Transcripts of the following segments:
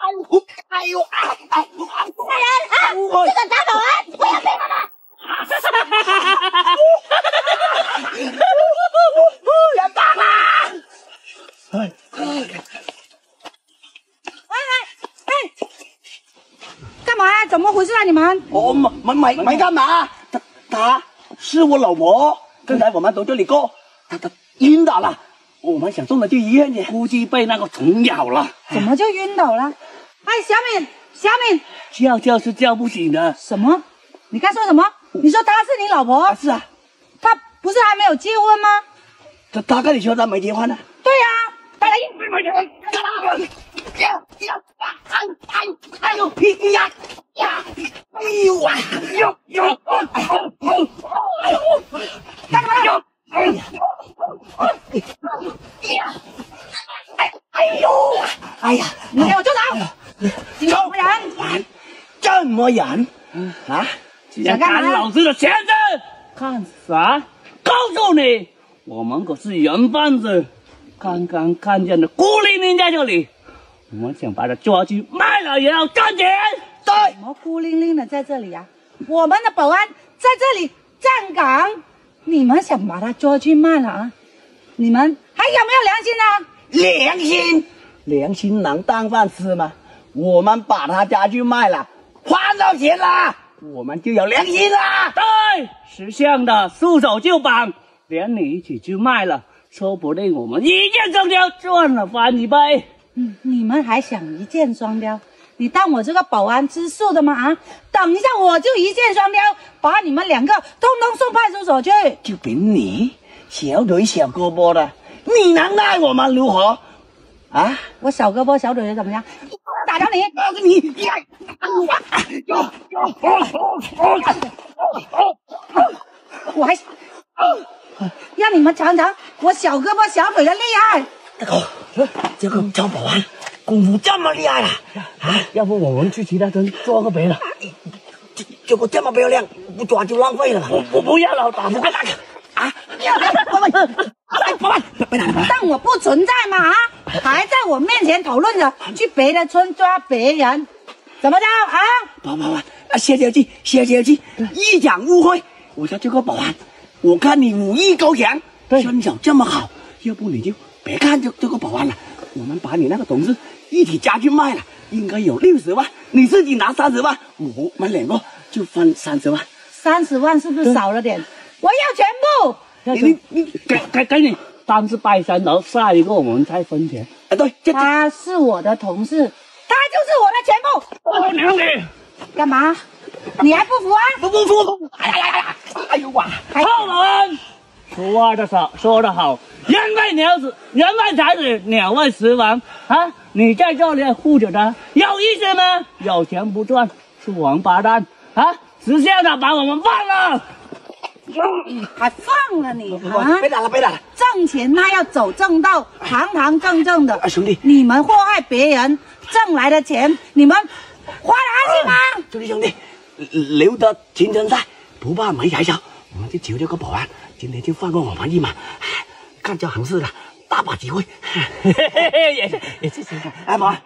哎呦！哎，大人啊，这个杂毛啊，不要背他们！元宝啊！哎干嘛啊？怎么回事啊？你们？我没干嘛，他是我老婆。刚才我们从这里过，他晕倒了，我们想送他去医院去，估计被那个虫咬了。怎么就晕倒了？ 哎，小敏，小敏，叫是叫不醒的。什么？你刚说什么？你说她是你老婆？是啊，她不是还没有结婚吗？她跟你说她没结婚呢？对呀，她一直没结婚。哎呦，哎呦啊！干什么？哎呦！哎呀，你给我住手！ 什么人？啊！想看老子的鞋子？看啥？告诉你，我们可是人贩子，刚刚看见的孤零零在这里，我们想把他抓去卖了也要赚钱。对，什么孤零零的在这里啊？我们的保安在这里站岗，你们想把他抓去卖了啊？你们还有没有良心啊？良心？良心能当饭吃吗？我们把他抓去卖了。 花到钱了，我们就有良心了。对，识相的束手就绑，连你一起去卖了，说不定我们一箭双雕，赚了翻一倍。你们还想一箭双雕？你当我这个保安吃素的吗？啊！等一下我就一箭双雕，把你们两个通通送派出所去。就凭你小腿小胳膊的，你能奈我们如何？啊！我小胳膊小腿怎么样？ 打着你！你呀！我还让你们尝尝我小胳膊小腿的厉害！大哥，这个张保安功夫这么厉害了啊！要不我们去其他村抓个别的？结果这么漂亮，不抓就浪费了。我不要了，打不过那个啊！当我不存在嘛啊！ 还在我面前讨论着去别的村抓别人，怎么着啊？保安，谢小姐，一场误会。我说这个保安，我看你武艺高强，身手这么好，要不你就别看这个保安了，我们把你那个同事一起抓去卖了，应该有60万，你自己拿30万，我们两个就分30万。30万是不是少了点？我要全部。你给你。 单是拜山，然后下一个我们再分钱。哎，对，他是我的同事，他就是我的全部。我娘的！干嘛？你还不服啊？不服！哎呦哇！臭老安，说得好，人为财死，鸟为食亡啊！你在这里护着他，有意思吗？有钱不赚，是王八蛋啊！识相的把我们放了。 还放了你啊！别打了！挣钱那要走正道，堂正的。兄弟，你们祸害别人挣来的钱，你们花得安心吗？兄弟，留得青山在，不怕没柴烧。我们就求这个保安，今天就放过我们一马。干这行事的，大把机会。也是行的。哎，保安，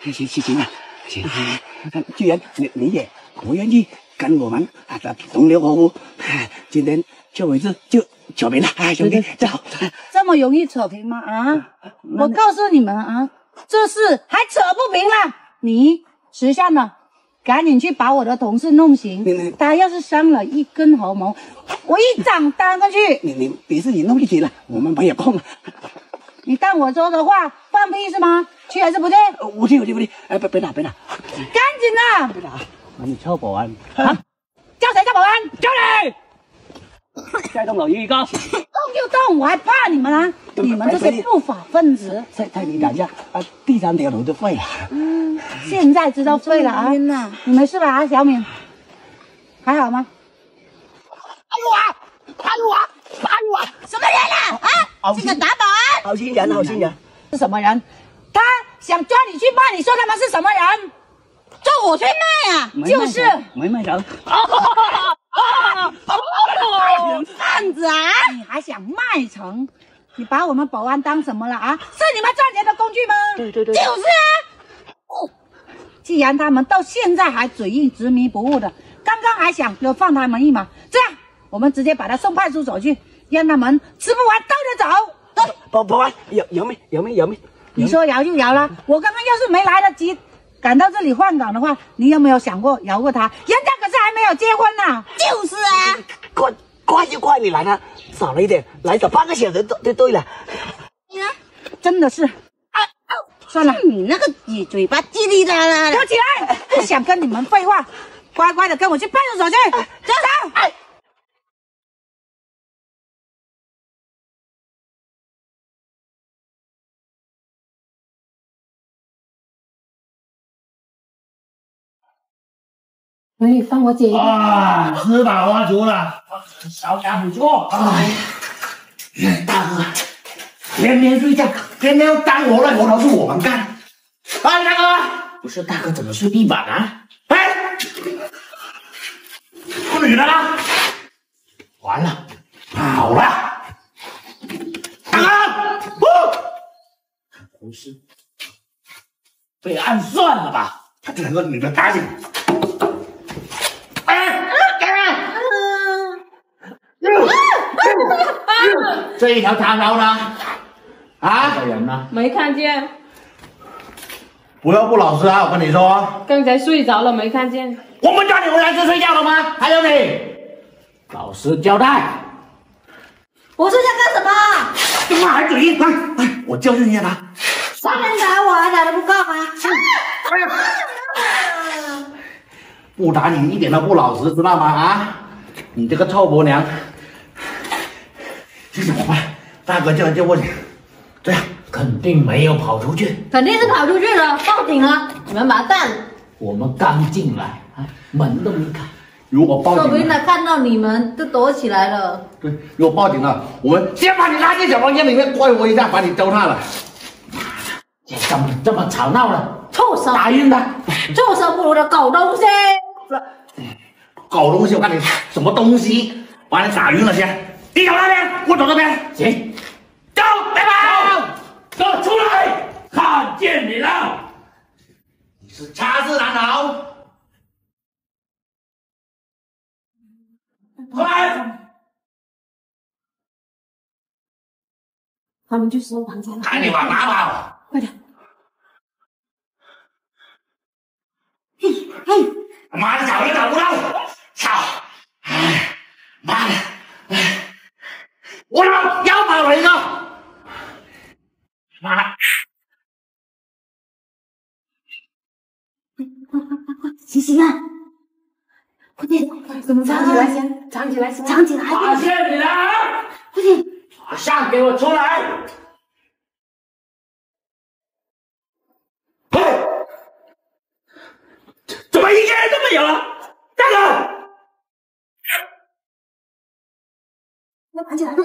行，既然你也不愿意。 跟我们同流合污，今天这回就扯平了，兄弟，走。这么容易扯平吗？啊！我告诉你们啊，这事还扯不平了。你识相的，赶紧去把我的同事弄醒。他要是伤了一根毫毛，我一掌打过去。你别自己弄自己了，我们没有空了。你当我说的话放屁是吗？去还是不去？我去。哎，别打！赶紧的！别打。 你臭保安啊！叫谁？叫保安？叫你！再动老一个，动就动，我还怕你们啊？你们这些不法分子！再你等一下啊！第三条路就废了。嗯，现在知道废了啊！你没事吧啊，小敏？还好吗？哎呦啊！什么人啊？啊！这个打保安！好心人！是什么人？他想抓你去卖，你说他们是什么人？ 叫我去卖啊！就是没卖着。贩子啊！你还想卖成？你把我们保安当什么了啊？是你们赚钱的工具吗？对对对，就是啊。哦，既然他们到现在还嘴硬执迷不悟的，刚刚还想要放他们一马，这样我们直接把他送派出所去，让他们吃不完倒着走。保安，姚妹，你说摇就摇了。我刚刚要是没来得及赶到这里换岗的话，你有没有想过饶过他？人家可是还没有结婚呢。就是啊，怪就怪你来了少了一点，来早8个小时对了。你呢？真的是，算了，你那个你嘴巴叽里啦啦的。躲起来，不想跟你们废话，乖乖的跟我去派出所去，走走。喂，放我姐一个啊！吃饱喝足了，少打辅助。哎呀，大哥，天天睡觉，天天干活累活都是我们干。哎，大哥，不是大哥怎么睡地板啊？哎，妇女呢？完了，跑了。大哥，不是被暗算了吧？他这两个女的打起来。 这一条叉烧呢？啊，这人呢？没看见。不要不老实啊！我跟你说，刚才睡着了没看见。我们叫你回来是睡觉了吗？还有你，老实交代。我睡觉干什么？怎么还嘴硬？来，我教训一下他。上天打我还打得不够吗？哎呀，不打你一点都不老实，知道吗？啊，你这个臭婆娘！ 这怎么办？大哥就问你，对呀，肯定没有跑出去，肯定是跑出去了，报警了，你们完蛋了。我们刚进来，啊，门都没开。如果报警，说不定他看到你们都躲起来了。对，如果报警了，我们先把你拉进小房间里面怪我一下，把你糟蹋了。现在这么吵闹了，畜生！打晕他，畜生不如的狗东西。狗东西，我看你什么东西，把你打晕了先。 你走那边，我走这边。行，走，拜拜。走出来，看见你了。你是插翅难逃。快！他们去收房间了。赶紧往哪跑？快点！嘿，嘿！妈的，找也找不到，操！哎，妈的，哎。 我操！又跑了一个，妈的！快！醒醒啊！快点！怎么藏起来先？藏起来先！藏起来！发现你了！快点！马上给我出来！怎么一个人都没有了？大哥！ 要爬起来呗！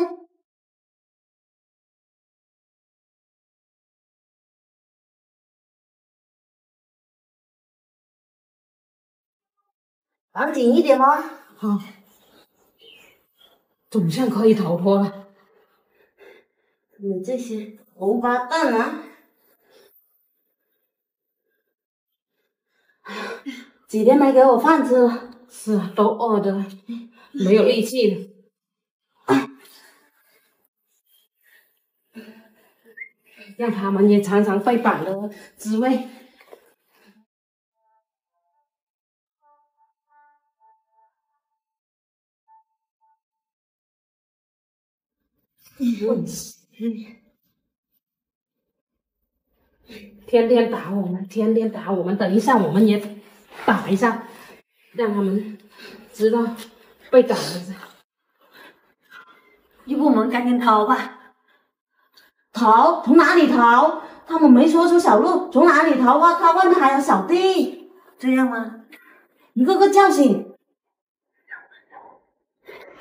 绑紧一点哦。好，总算可以逃脱了。你这些王八蛋啊！几天没给我饭吃了。是啊，都饿的没有力气了。 让他们也尝尝飞板的滋味。天天打我们，等一下我们也打一下，让他们知道被打了。要不我们赶紧逃吧。 逃？从哪里逃？他们没说出小路，从哪里逃啊？他外面还有小弟，这样吗？一个个叫醒，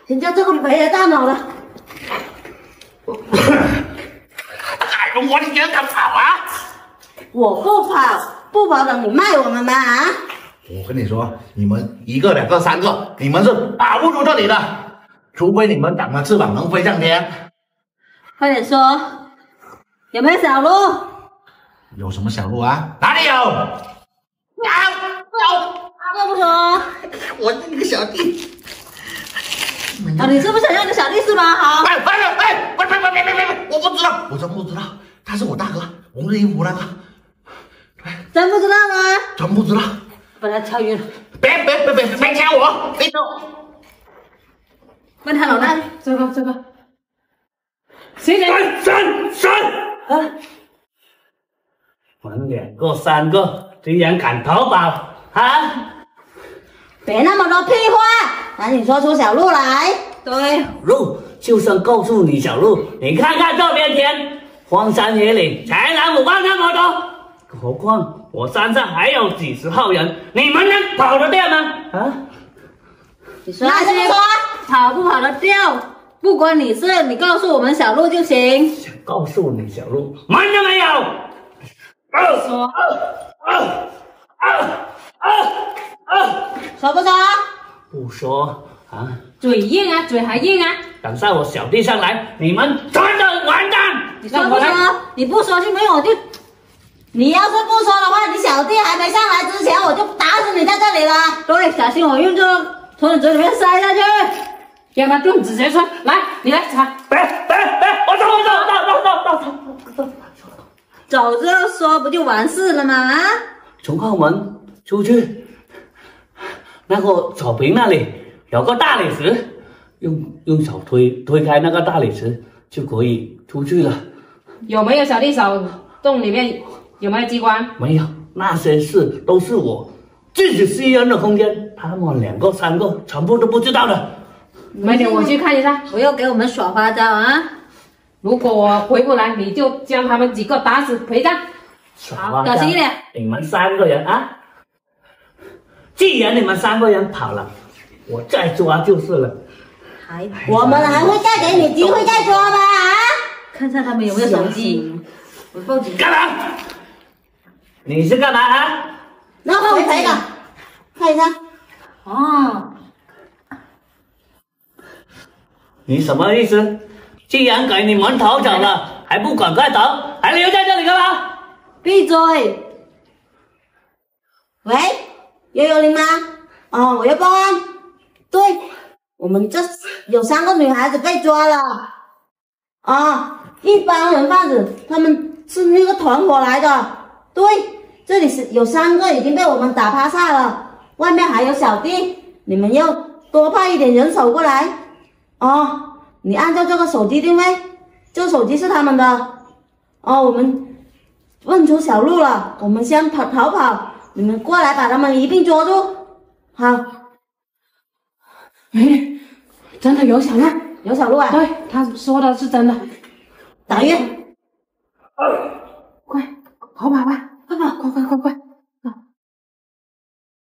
人家这个没了大脑了。我你敢跑啊？我不跑，不跑等你卖我们吗？啊！我跟你说，你们1个、2个、3个，你们是跑不出这里的，除非你们长了翅膀能飞上天。快点说，有没有小鹿？有什么小鹿啊？哪里有？要不说，我这个小弟。 啊！你是不想要你的小弟是吗？好，别！我不知道，我真不知道，他是我大哥，红衣服那个。真不知道吗？真不知道，把他敲晕了。别掐我！别动！问他老大去，走吧。谁来？三！啊！玩2个3个，竟然敢逃跑啊！ 别那么多屁话，赶紧说出小鹿来。对，鹿就算告诉你小鹿，你看看这边天，荒山野岭才拿5万那么多，何况我山上还有几10号人，你们能跑得掉吗？啊？你说那些跑不跑得掉，不关你事，你告诉我们小鹿就行。想告诉你小鹿，门都没有。说。说不说？不说啊！嘴硬啊，嘴还硬啊！等下我小弟上来，你们全都完蛋！你说不说？你不说就没有，我就……你要是不说的话，你小弟还没上来之前，我就打死你在这里了！对，小心我用这个从你嘴里面塞下去，要把棍子直接穿。来，你来插！别！我走！早知道说不就完事了吗？啊！从后门出去。 那个草坪那里有个大理石，用手推开那个大理石就可以出去了。有没有小弟手洞里面有没有机关？没有，那些事都是我自己私人的空间，他们2个3个全部都不知道的。慢点，我去看一下。不要给我们耍花招啊！如果我回不来，你就将他们几个打死陪葬。好，小心一点。你们3个人啊！ 既然你们3个人跑了，我再抓就是了。我们还会再给你机会再抓吧？啊！看看他们有没有手机。我报警。干嘛？你是干嘛啊？那帮我拍一个，看一下。哦。你什么意思？既然给你们逃走了，还不赶快逃，还留在这里干嘛？闭嘴！喂？ 110吗？哦，我要报案。对，我们这有3个女孩子被抓了。哦，一帮人贩子，他们是那个团伙来的。对，这里是有3个已经被我们打趴下了，外面还有小弟，你们要多派一点人手过来。哦，你按照这个手机定位，这手机是他们的。哦，我们问出小鹿了，我们先逃跑。 你们过来，把他们一并捉住。好。哎，真的有小鹿，有小鹿啊！对，他说的是真的。打晕。快跑吧！快！快！